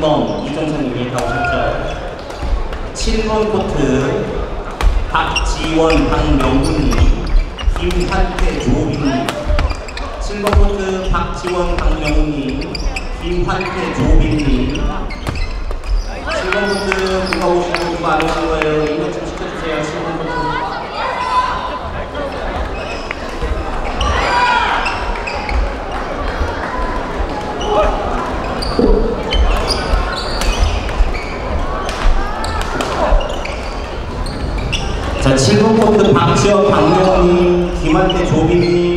2번 이정선님이 나오셨죠. 7번 코트 박지원, 박명훈님, 김환태, 조빈님. 7번 코트 박지원, 박명훈님, 김환태, 조빈님. 7번 코트 누가 오시고 누가 안 오신 거예요? 이것 좀 시켜주세요. 7번 코트. 자, 7번 코트 박지원, 박명훈님, 김한태, 조빈님.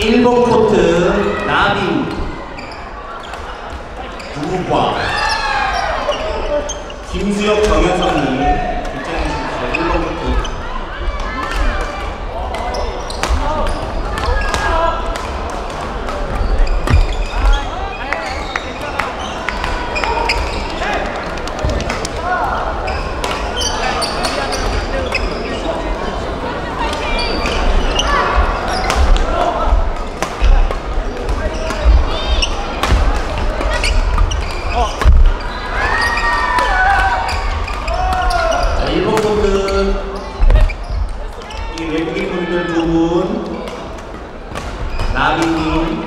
1번 코트 나빈, 누구과 김수혁, 정현선님. 1번 코트. 나비님,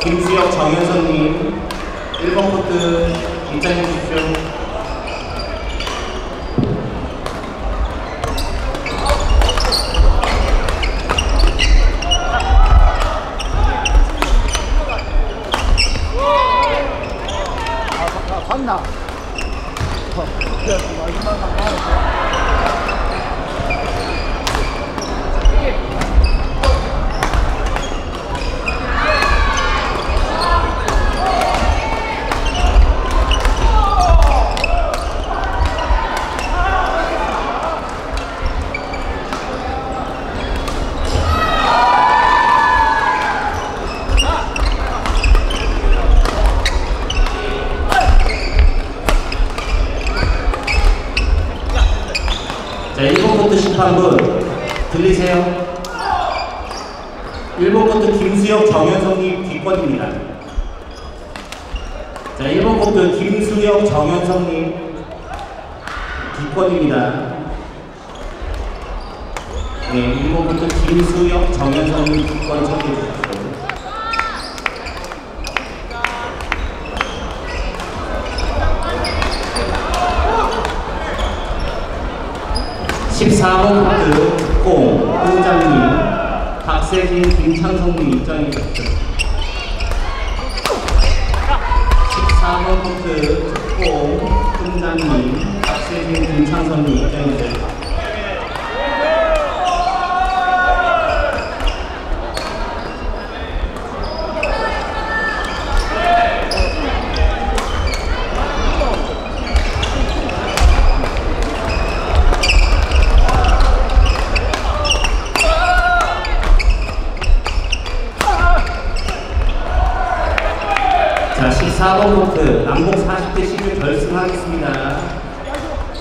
김수혁, 정현선님. 1번 코트 입장해 주십시오. 갔나? 자, 1번 코트 심판분 들리세요? 1번 코트 김수혁, 정현성님 뒷권입니다. 자, 1번 코트 김수혁, 정현성님 뒷권입니다. 네, 1번 코트 김수혁, 정현성님 뒷권 참여해 주십시오. 공, 공장님, 박세진, 김창성님 입장해 주십시오. 14번 코트 공, 공장님, 박세진, 김창성님 입장해 주십시오. 자, 14번 코트 남북 40대 시즌 결승하겠습니다.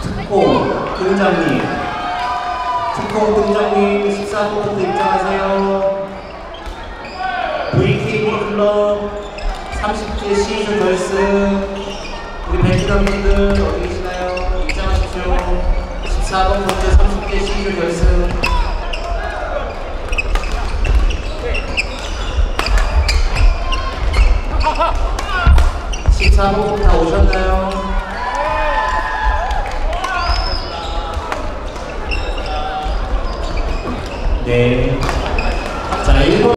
특공 등장님, 특공 등장님 14번 코트 입장하세요. VK4클럽 30대 시즌 결승, 우리 베트남분들 어디 계시나요? 입장하십시오. 14번 코트 30대 시즌 결승. 사모 다 오셨나요? 네. 자, 1번.